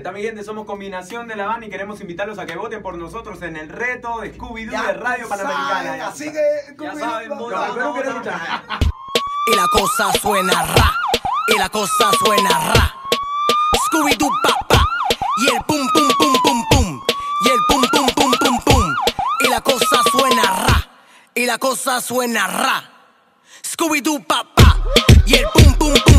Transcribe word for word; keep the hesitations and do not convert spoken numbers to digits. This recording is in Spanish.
Está mi gente, somos Combinación de la Habana y queremos invitarlos a que voten por nosotros en el reto de Scooby Doo de Radio Panamericana. Así que, ya saben, voten. Y la cosa suena ra, y la cosa suena ra. Scooby Doo papá, y el pum pum pum pum pum, y el pum pum pum pum pum. Y la cosa suena ra, y la cosa suena ra. Scooby Doo papá, y el pum pum pum.